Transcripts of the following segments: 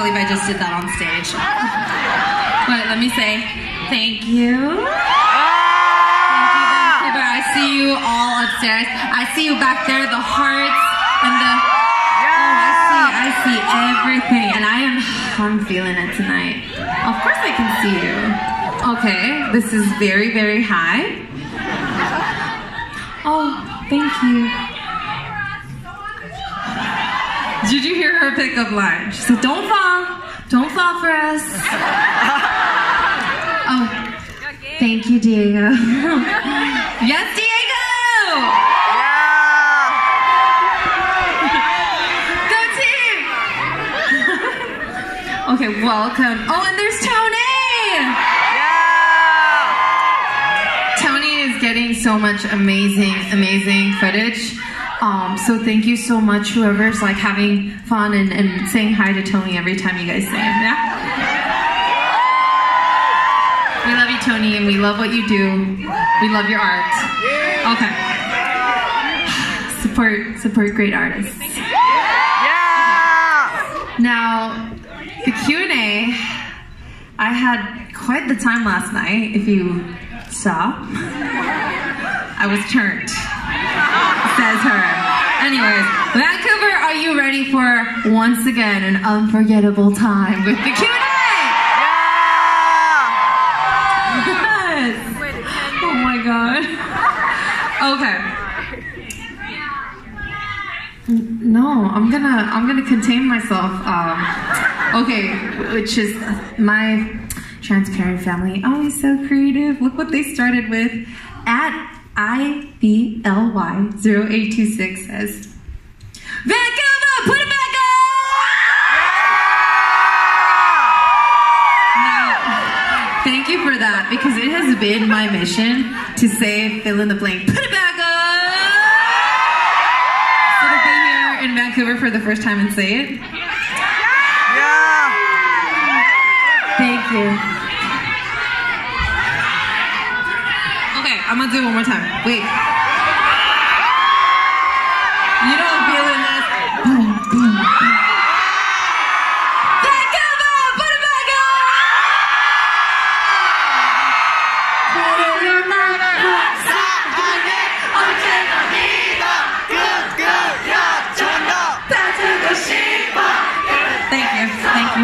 believe I just did that on stage. But let me say thank you. Thank you, Vancouver. I see you all upstairs. I see you back there, the hearts and the... Oh, I see everything. And I'm feeling it tonight. Of course I can see you. Okay, this is very, very high. Oh, thank you. Did you hear her pickup line? She said, don't fall for us. Oh, thank you, Diego. Yes, Diego! Yeah! Go team! Okay, welcome. Oh, and there's Tony! Yeah! Tony is getting so much amazing footage. So thank you so much, whoever's like having fun and saying hi to Tony every time you guys say it. Yeah? We love you, Tony, and we love what you do. We love your art. Okay. Support great artists. Yeah! Now, the Q&A, I had quite the time last night, if you saw. I was turned. Says her. Anyways, Vancouver, are you ready for, once again, an unforgettable time with the Q&A? Yeah! Yes! Oh my god. Okay. No, I'm gonna contain myself. Okay, which is my transparent family. Oh, he's so creative. Look what they started with. At IBLY0826 says, Vancouver, put it back up! Yeah! Now, thank you for that, because it has been my mission to say, fill in the blank, put it back up! So to be here in Vancouver for the first time and say it. Yeah! Thank you. I'm gonna do it one more time. Wait. You don't feel it in this. Boom, boom, boom. Vancouver, put it back on! Put it in my hands. Okay, good, good, yeah, turn up. Thank you, thank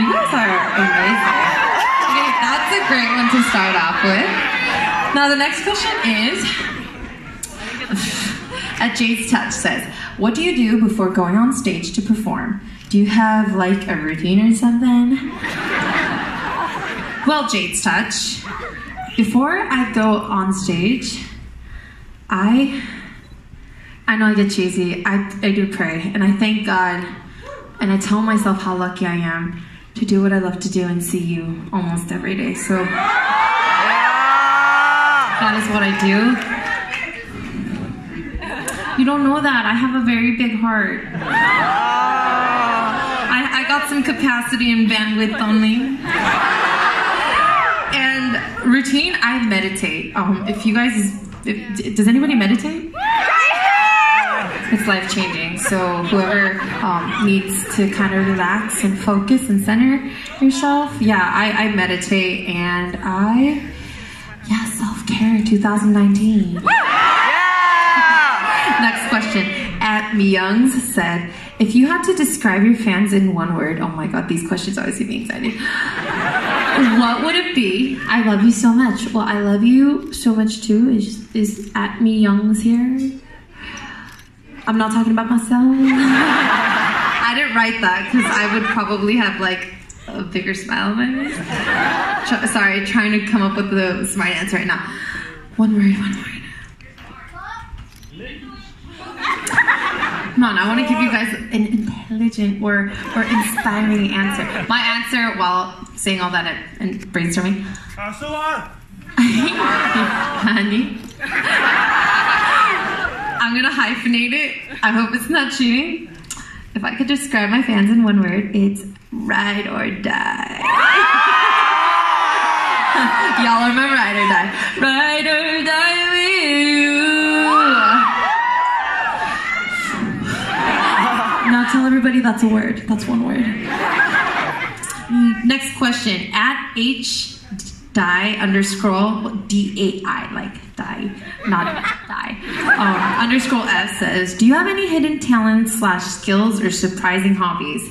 you. You guys are amazing. That's a great one to start off with. Now the next question is, at Jade's Touch says, what do you do before going on stage to perform? Do you have like a routine or something? Well, Jade's Touch, before I go on stage, I know I get cheesy, I do pray, and I thank God, and I tell myself how lucky I am to do what I love to do and see you almost every day. So that is what I do. You don't know that. I have a very big heart. I got some capacity and bandwidth only. And routine, I meditate. If you guys, does anybody meditate? It's life-changing, so whoever needs to kind of relax and focus and center yourself, yeah, I meditate and yeah, self-care 2019. Yeah! Next question, at Myungs said, if you had to describe your fans in one word, oh my god, these questions always give me anxiety. What would it be? I love you so much. Well, I love you so much too, is at Myungs here. I'm not talking about myself. I didn't write that because I would probably have like a bigger smile on my face. Sorry, trying to come up with the smart answer right now. One word, one word. Come on, I want to give you guys an intelligent or inspiring answer. My answer, while saying all that and brainstorming. I'm gonna hyphenate it. I hope it's not cheating. If I could describe my fans in one word, it's ride or die. Y'all are my ride or die. Ride or die with you. Not Tell everybody that's a word. That's one word. Next question. At hdai_dai, like die, not die, _s says, do you have any hidden talents / skills or surprising hobbies?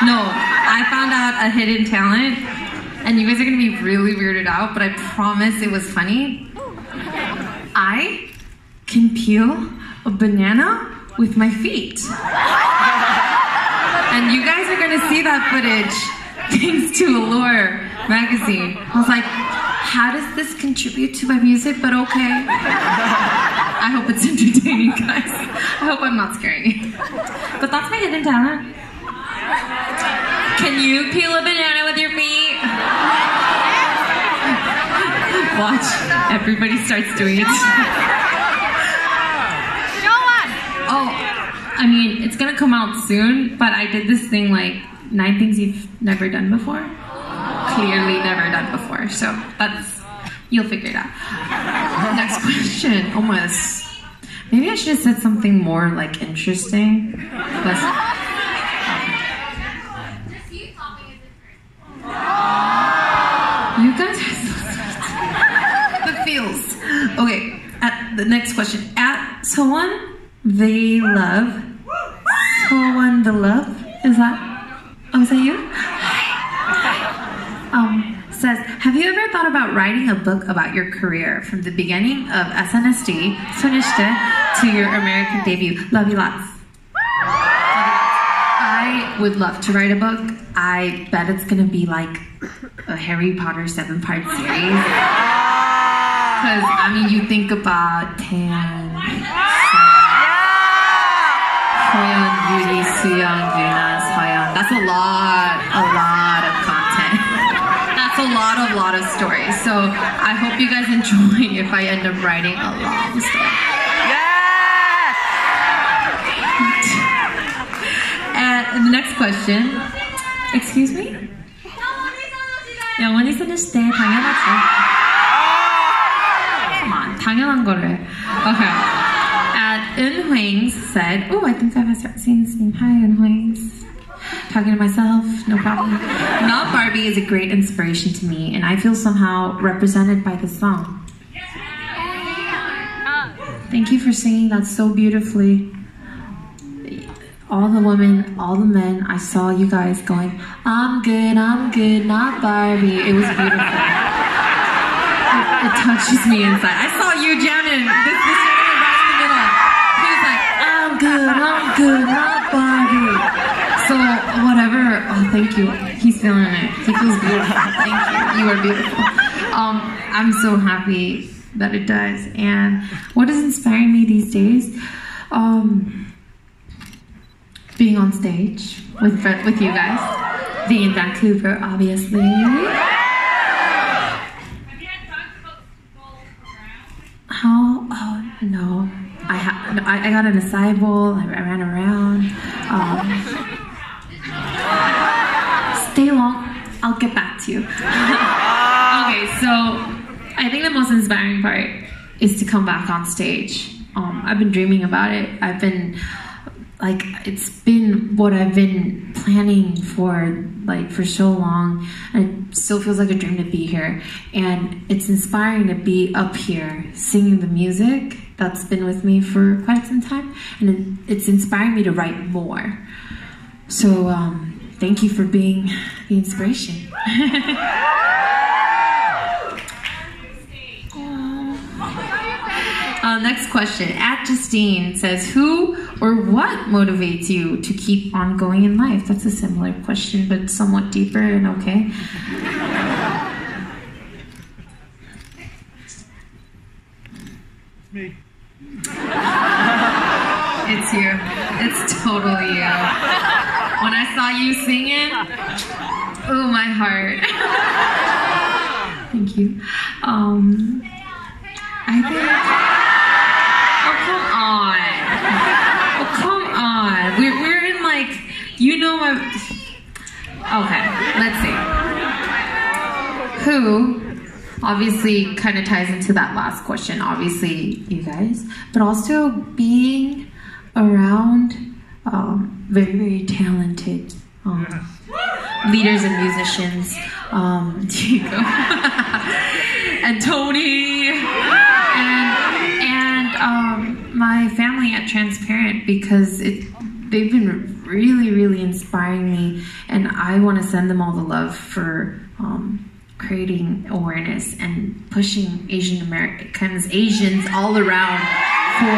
No, I found out a hidden talent, and you guys are going to be really weirded out, but I promise it was funny. I can peel a banana with my feet. And you guys are going to see that footage thanks to Allure magazine. I was like, how does this contribute to my music? But okay. I hope it's entertaining, guys. I hope I'm not scaring you. But that's my hidden talent. Can you peel a banana with your feet? Watch, everybody starts doing it. Show us! Oh, I mean, it's gonna come out soon, but I did this thing like 9 things you've never done before. Clearly never done before, so that's, you'll figure it out. Next question, almost. Maybe I should have said something more like interesting. That's, you guys are so sweet. The feels. Okay, at the next question. At someone they love. Someone the love. Is that? Oh, is that you? Says, have you ever thought about writing a book about your career from the beginning of SNSD, Sonishte, to your American debut? Love you lots. I would love to write a book. I bet it's gonna be like a Harry Potter 7-part series. Because, I mean, you think about Tan, Soyeon, Yuri, Suyeon, Yuna, Soyeon. That's a lot of content. That's a lot of stories. So I hope you guys enjoy if I end up writing a long story. Yes! And the next question. Excuse me? Come on, 당연한 거래. Okay. At Eunhuings said, oh, I think I've seen this name. Hi, Eunhuings. Talking to myself, no problem. Not Barbie is a great inspiration to me, and I feel somehow represented by this song. Thank you for singing that so beautifully. All the women, all the men, I saw you guys going, I'm good, not Barbie. It was beautiful. It touches me inside. I saw you, Janet, this gentleman right in the middle. He was like, I'm good, not Barbie. So, whatever. Oh, thank you. He's feeling it. He feels beautiful. Thank you. You are beautiful. I'm so happy that it does. And what is inspiring me these days? Being on stage with you guys. Being in Vancouver, obviously. Have you had thoughts about bowl around? How? Oh, no. I got an acai bowl. I ran around. Stay long. I'll get back to you. Okay, so I think the most inspiring part is to come back on stage. I've been dreaming about it. Like, it's been what I've been planning for, like, for so long, and it still feels like a dream to be here. And it's inspiring to be up here singing the music that's been with me for quite some time, and it's inspiring me to write more. So thank you for being the inspiration. Next question. At Justine says, who or what motivates you to keep on going in life? That's a similar question, but somewhat deeper and okay. It's me. It's you. It's totally you. When I saw you singing, oh, my heart. Thank you. I think... We're in like, you know, I'm... Okay, let's see. Who obviously kind of ties into that last question, obviously you guys, but also being around very, very talented leaders and musicians, Diego and Tony and my family at Transparent, because they've been really, really inspiring me, and I want to send them all the love for creating awareness and pushing Asian Americans, Asians all around. For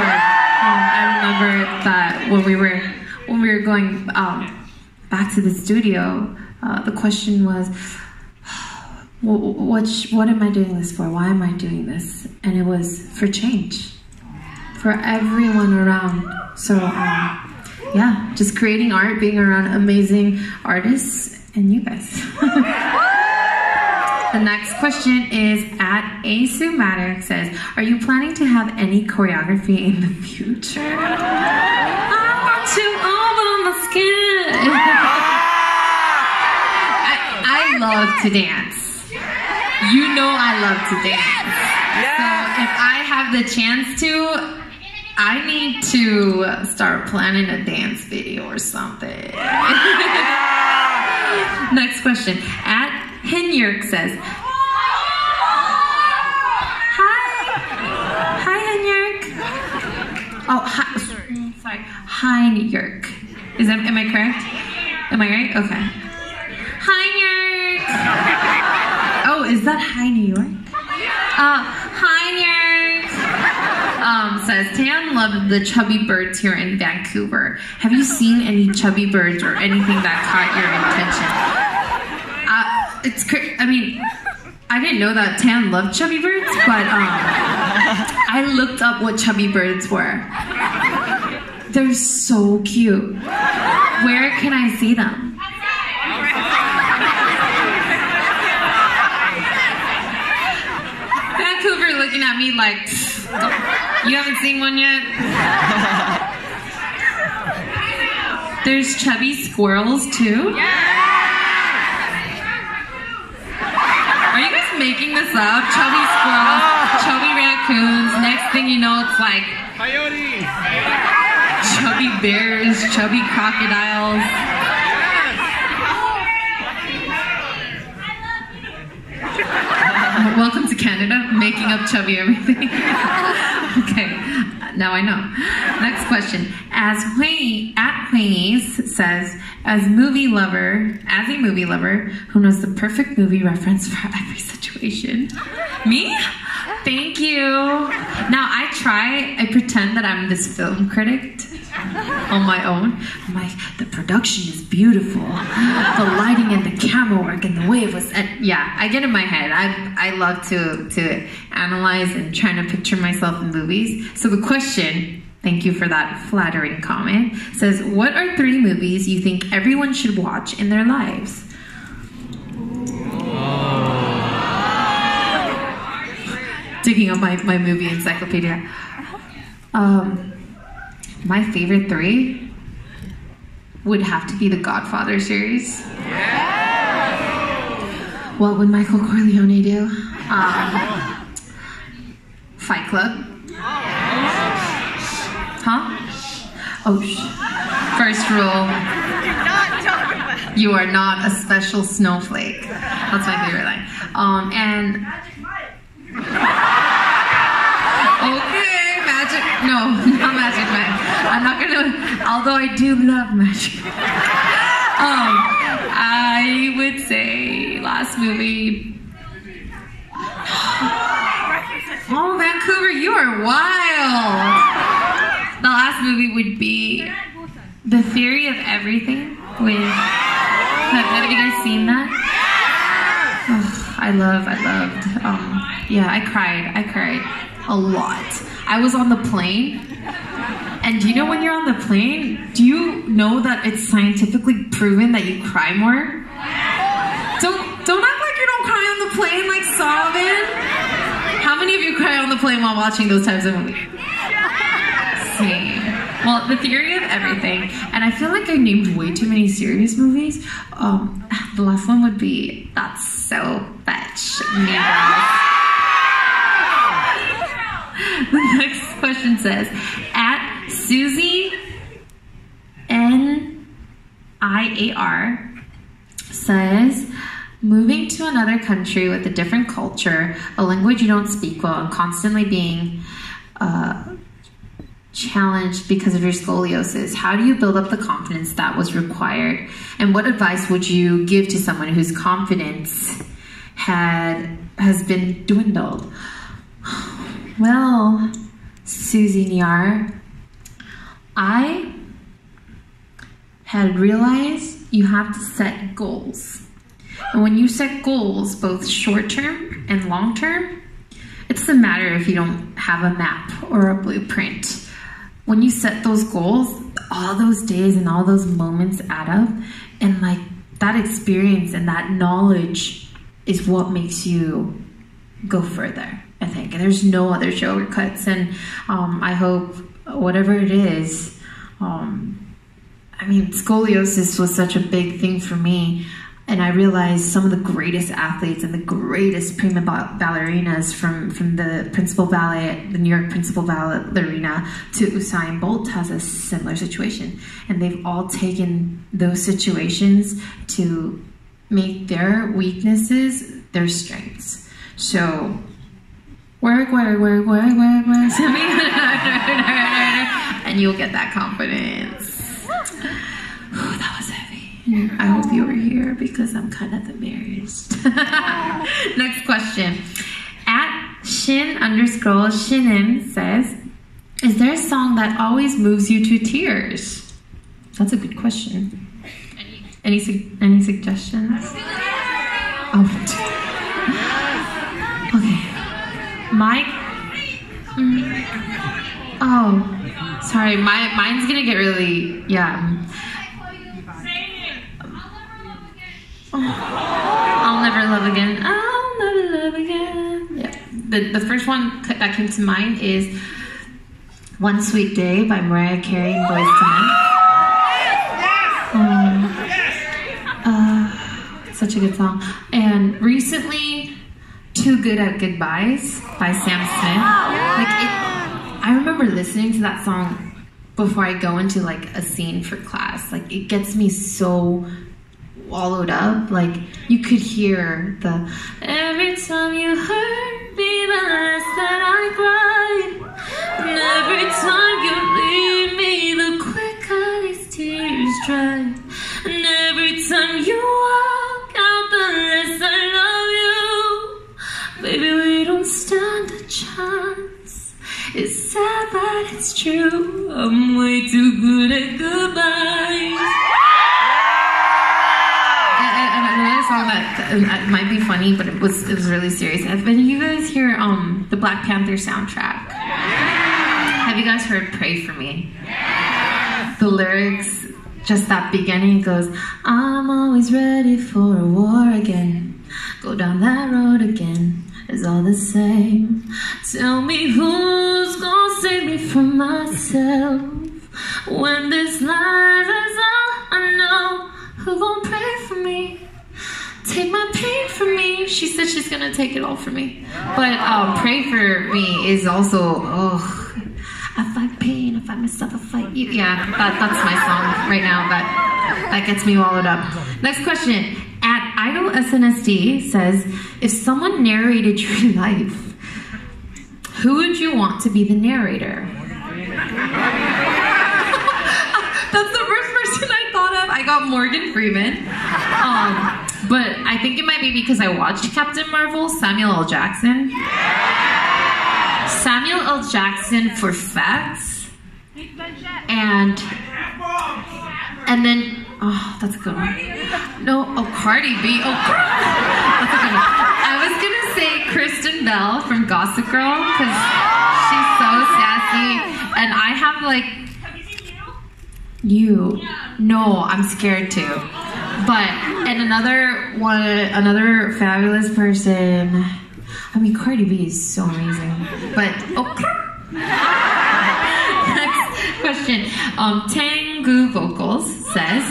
I remember that when we were going back to the studio, the question was, what am I doing this for? Why am I doing this? And it was for change, for everyone around. So yeah, just creating art, being around amazing artists, and you guys. The next question is at Asumatic, says, are you planning to have any choreography in the future? I'm too old, but I'm scared. I love to dance. You know I love to dance. So if I have the chance to, I need to start planning a dance video or something. Next question. At Hinyurk says, hi Hinyurk. Oh, hi, sorry, Hinyurk. Is that, am I correct? Am I right? Okay. Hinyurk. Oh, is that Hi New York? Hinyurk says, Tan loved the chubby birds here in Vancouver. Have you seen any chubby birds or anything that caught your attention? It's crazy. I mean, I didn't know that Tan loved chubby birds, but I looked up what chubby birds were. They're so cute. Where can I see them? Vancouver looking at me like, you haven't seen one yet? There's chubby squirrels too. Making this up, chubby squirrels, chubby raccoons, next thing you know it's like coyotes, chubby bears, chubby crocodiles. Welcome to Canada, making up chubby everything. Okay, now I know. Next question. At Huengies says, as a movie lover, who knows the perfect movie reference for every situation? Me? Thank you. Now I pretend that I'm this film critic on my own. I'm like, the production is beautiful. The lighting and the camera work and the way it was, yeah, I get in my head. I love to analyze and try to picture myself in movies. So the question, thank you for that flattering comment, says, what are 3 movies you think everyone should watch in their lives? Oh. Digging up my movie encyclopedia. My favorite 3 would have to be the Godfather series. Yeah. What would Michael Corleone do? Fight Club. Huh? Oh, first rule. You are not a special snowflake. That's my favorite line. And Magic Mike. Okay, Magic. No, not Magic Mike. I'm not gonna. Although I do love Magic. I would say last movie. Oh, Vancouver, you are wild. The last movie would be The Theory of Everything with... Have you guys seen that? Oh, I loved. Yeah, I cried a lot. I was on the plane, and do you know when you're on the plane, do you know that it's scientifically proven that you cry more? Don't act like you don't cry on the plane, like sobbing. How many of you cry on the plane while watching those types of movies? Well, The Theory of Everything, and I feel like I named way too many serious movies. The last one would be That's So Fetch. says, at Susie N-I-A-R says, moving to another country with a different culture, a language you don't speak well, and constantly being challenged because of your scoliosis. How do you build up the confidence that was required? And what advice would you give to someone whose confidence has been dwindled? Well, Susie Niar, I had realized you have to set goals. And when you set goals, both short-term and long-term, it doesn't matter if you don't have a map or a blueprint. When you set those goals, all those days and all those moments add up. And like that experience and that knowledge is what makes you go further, I think. And there's no other shortcuts. And I hope whatever it is, I mean, scoliosis was such a big thing for me. And I realized some of the greatest athletes and the greatest prima ballerinas from the principal ballet, the New York principal ballerina, to Usain Bolt has a similar situation. And they've all taken those situations to make their weaknesses their strengths. So, work. And you'll get that confidence. Ooh, that was heavy. I hope you were here because I'm kind of embarrassed. Next question. At Shin_Shinin says, is there a song that always moves you to tears? That's a good question. Any suggestions? Oh. Okay. Mike? Oh. Sorry. Mine's going to get really... Yeah. Oh. I'll never love again. I'll never love again. Yeah. The first one that came to mind is "One Sweet Day" by Mariah Carey and Boyz II Men. Such a good song. And recently, "Too Good at Goodbyes" by Sam Smith. Like I remember listening to that song before I go into like a scene for class. Like it gets me so wallowed up, like you could hear the every time you hurt me, the less that I cried, and every time you leave me, the quicker these tears dry, and every time you walk out, the less I love you, baby, we don't stand a chance, it's sad but it's true, I'm way too good at goodbyes. Song that might be funny, but it was really serious. Have any of you guys hear the Black Panther soundtrack? Yeah. Have you guys heard "Pray for Me"? Yeah. The lyrics, just that beginning goes, "I'm always ready for a war again. Go down that road again. It's all the same. Tell me who's gonna save me from myself when this life is all I know. Who gon' pray for me? Take my pain from me." She said she's gonna take it all from me. But "Pray for Me" is also, oh, I fight pain, I fight myself, I fight you. Yeah, that's my song right now. That gets me wallowed up. Next question. At Idol SNSD says, if someone narrated your life, who would you want to be the narrator? That's the first person I thought of. I got Morgan Freeman. But I think it might be because I watched Captain Marvel, Samuel L. Jackson. Yeah! Samuel L. Jackson for facts. And then, oh, that's a good one. No, oh, Cardi B. Oh, that's a good one. I was going to say Kristen Bell from Gossip Girl because she's so sassy. And I have like... Have you seen You? No, I'm scared too. But, and another fabulous person, I mean, Cardi B is so amazing, but, oh, next question. Tangu Vocals says,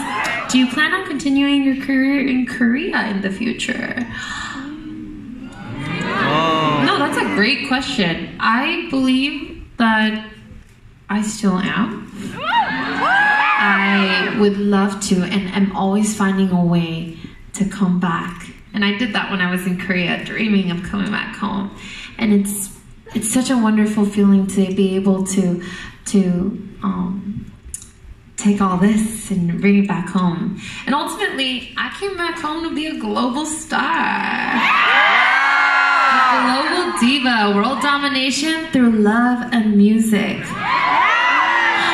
do you plan on continuing your career in Korea in the future? Oh. No, that's a great question. I believe that I still am. I would love to, and I'm always finding a way to come back. And I did that when I was in Korea, dreaming of coming back home. And it's such a wonderful feeling to be able to take all this and bring it back home. And ultimately, I came back home to be a global star. Global diva, world domination through love and music.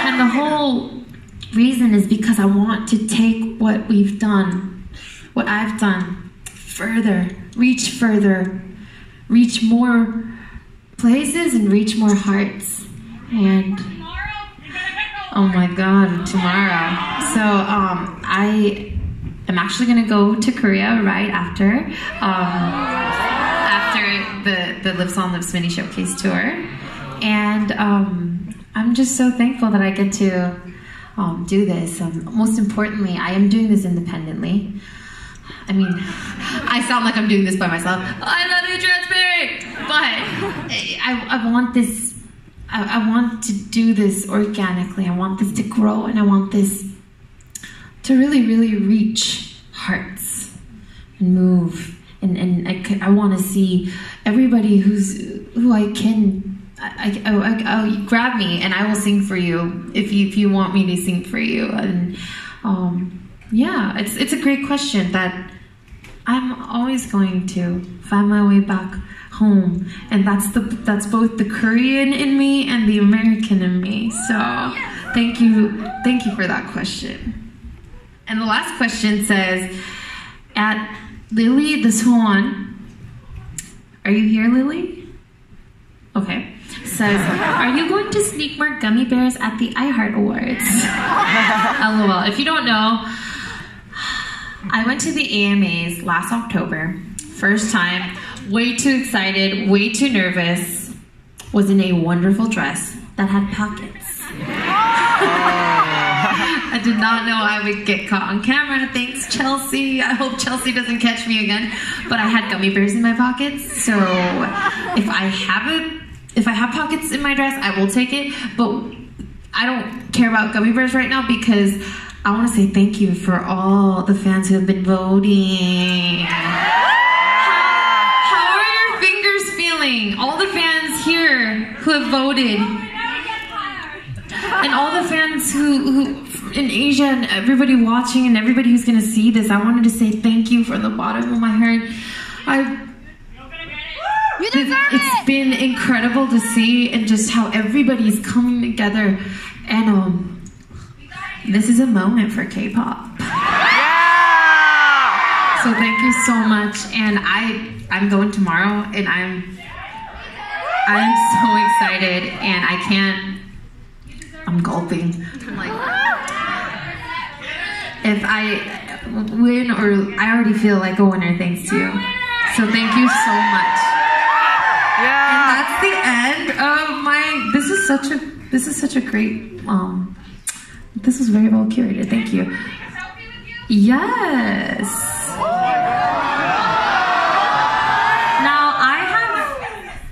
And the whole reason is because I want to take what we've done, what I've done, further, reach more places and reach more hearts. And oh my God, tomorrow. So I am actually gonna go to Korea right after. The Lips on Lips mini showcase tour, and I'm just so thankful that I get to do this. Most importantly, I am doing this independently. I mean, I sound like I'm doing this by myself. I love you, Transparent! But I want this. I want to do this organically. I want this to grow, and I want this to really, really reach hearts and move. And I want to see everybody who I can. I grab me and I will sing for you if you want me to sing for you. And yeah, it's a great question that I'm always going to find my way back home, and that's both the Korean in me and the American in me. So thank you for that question. And the last question says, at Lily the Swan, are you here, Lily? Okay. Says, are you going to sneak more gummy bears at the iHeart Awards? LOL. If you don't know, I went to the AMAs last October. First time. Way too excited. Way too nervous. Was in a wonderful dress that had pockets. I did not know I would get caught on camera. Thanks, Chelsea. I hope Chelsea doesn't catch me again. But I had gummy bears in my pockets, so if I have pockets in my dress, I will take it. But I don't care about gummy bears right now because I want to say thank you for all the fans who have been voting. How are your fingers feeling? All the fans here who have voted. And all the fans who in Asia and everybody watching and everybody who's gonna see this, I wanted to say thank you from the bottom of my heart. It's been incredible to see, and just how everybody's coming together. And this is a moment for K-pop. Yeah! So thank you so much. And I'm going tomorrow, and I'm so excited, and I can't. I'm gulping. I'm like, if I win, or I already feel like a winner thanks to you. So thank you so much. Yeah. And that's the end of my. This is such a great. This was very well curated. Thank you. Yes. Now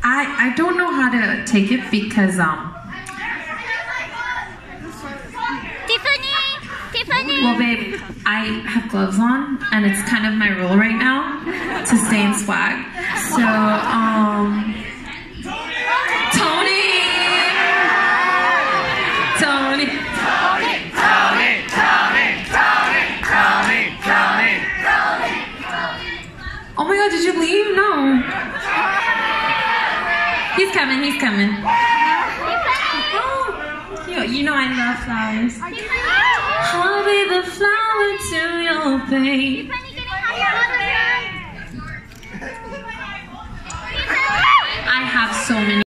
I don't know how to take it because well, babe, I have gloves on, and it's kind of my rule right now to stay in swag. So, Tony! Oh my God, did you leave? No. He's coming. Oh, cute. You know I love flowers. I'll be the flower to your pain. I have so many.